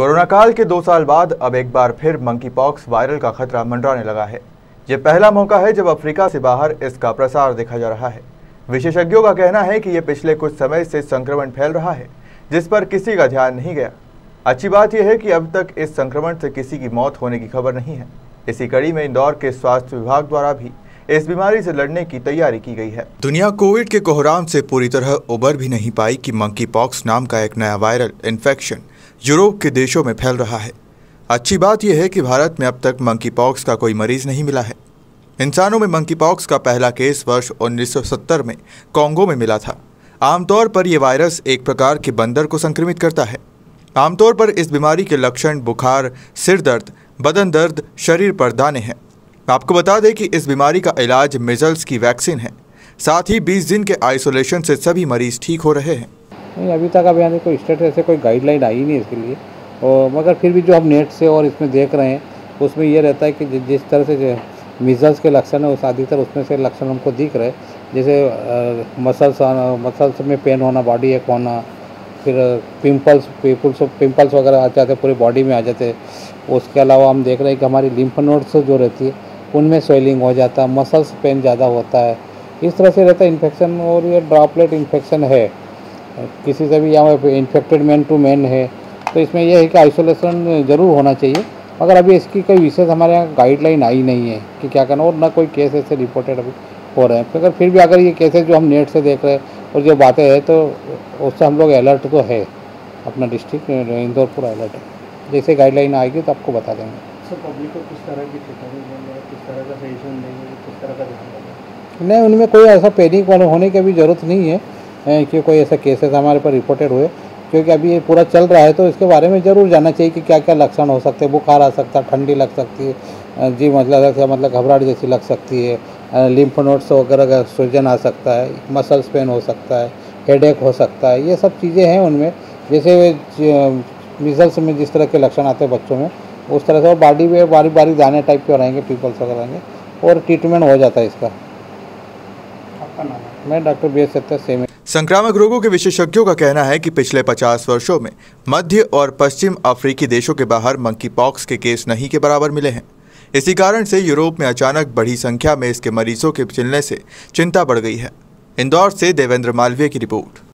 Corona काल के 2 साल बाद अब एक बार फिर मंकी पॉक्स वायरल का खतरा मंडराने लगा है। ये पहला मौका है जब अफ्रीका से बाहर इसका प्रसार देखा जा रहा है। विशेषज्ञों का कहना है कि ये पिछले कुछ समय से संक्रमण फैल रहा है, जिस पर किसी का ध्यान नहीं गया। अच्छी बात यह है कि अब तक इस संक्रमण से किसी की मौत होने की खबर नहीं है। इसी कड़ी में इंदौर के स्वास्थ्य विभाग द्वारा भी इस बीमारी से लड़ने की तैयारी की गई है। दुनिया कोविड के कोहराम से पूरी तरह उबर भी नहीं पाई कि मंकी पॉक्स नाम का एक नया वायरल इन्फेक्शन यूरोप के देशों में फैल रहा है। अच्छी बात यह है कि भारत में अब तक मंकी पॉक्स का कोई मरीज नहीं मिला है। इंसानों में मंकी पॉक्स का पहला केस वर्ष 1970 में कांगो में मिला था। आमतौर पर यह वायरस एक प्रकार के बंदर को संक्रमित करता है। आमतौर पर इस बीमारी के लक्षण बुखार, सिर दर्द, बदन दर्द, शरीर पर दाने हैं। आपको बता दें कि इस बीमारी का इलाज मिजल्स की वैक्सीन है। साथ ही 20 दिन के आइसोलेशन से सभी मरीज ठीक हो रहे हैं। नहीं, अभी तक अभी कोई स्टेट ऐसे कोई गाइडलाइन आई नहीं इसके लिए, और मगर फिर भी जो हम नेट से और इसमें देख रहे हैं उसमें ये रहता है कि जिस तरह से मिजल्स के लक्षण है उस अधिकतर उसमें से लक्षण हमको दिख रहे, जैसे मसल्स में पेन होना, बॉडी एक होना, फिर पिम्पल्स वगैरह आ जाते पूरे बॉडी में आ जाते। उसके अलावा हम देख रहे हैं कि हमारी लिम्फ नोड्स जो रहती है उनमें स्वेलिंग हो जाता है, मसल्स पेन ज़्यादा होता है, इस तरह से रहता है इन्फेक्शन। और ये ड्रॉपलेट इन्फेक्शन है, किसी से भी यहाँ इन्फेक्टेड मैन टू मैन है, तो इसमें यह है कि आइसोलेशन ज़रूर होना चाहिए। मगर अभी इसकी कोई विशेष हमारे यहाँ गाइडलाइन आई नहीं है कि क्या करना, और ना कोई केस ऐसे रिपोर्टेड अभी हो रहे हैं। मगर फिर भी अगर ये केसेस जो हम नेट से देख रहे हैं और जो बातें हैं तो उससे हम लोग अलर्ट तो है, अपना डिस्ट्रिक्ट इंदौर पूरा अलर्ट है। जैसे गाइडलाइन आएगी तो आपको बता देंगे। पब्लिक को किस तरह की ट्रीटमेंट देंगे, किस तरह का सजेशन देंगे, किस तरह का ध्यान रखेंगे? नहीं, उनमें कोई ऐसा पैनिक होने की भी ज़रूरत नहीं है कि कोई ऐसा केसेस हमारे पर रिपोर्टेड हुए, क्योंकि अभी ये पूरा चल रहा है तो इसके बारे में ज़रूर जानना चाहिए कि क्या क्या लक्षण हो सकते हैं। बुखार आ सकता है, ठंडी लग सकती है, जी मतलब घबराहट जैसी लग सकती है, लिम्फ नोड्स वगैरह का सूजन आ सकता है, मसल्स पेन हो सकता है, हेडेक हो सकता है, ये सब चीज़ें हैं उनमें। जैसे मिजल्स में जिस तरह के लक्षण आते हैं बच्चों में उस तरह से बॉडी में बारीक बारीक दाने टाइप के रहेंगे, पीपल्स वगैरह रहेंगे, और ट्रीटमेंट हो जाता है इसका। आपका नाम? मैं डॉक्टर BS सेम। संक्रामक रोगों के विशेषज्ञों का कहना है कि पिछले 50 वर्षों में मध्य और पश्चिम अफ्रीकी देशों के बाहर मंकी पॉक्स के केस नहीं के बराबर मिले हैं। इसी कारण से यूरोप में अचानक बड़ी संख्या में इसके मरीजों के मिलने से चिंता बढ़ गई है। इंदौर से देवेंद्र मालवीय की रिपोर्ट।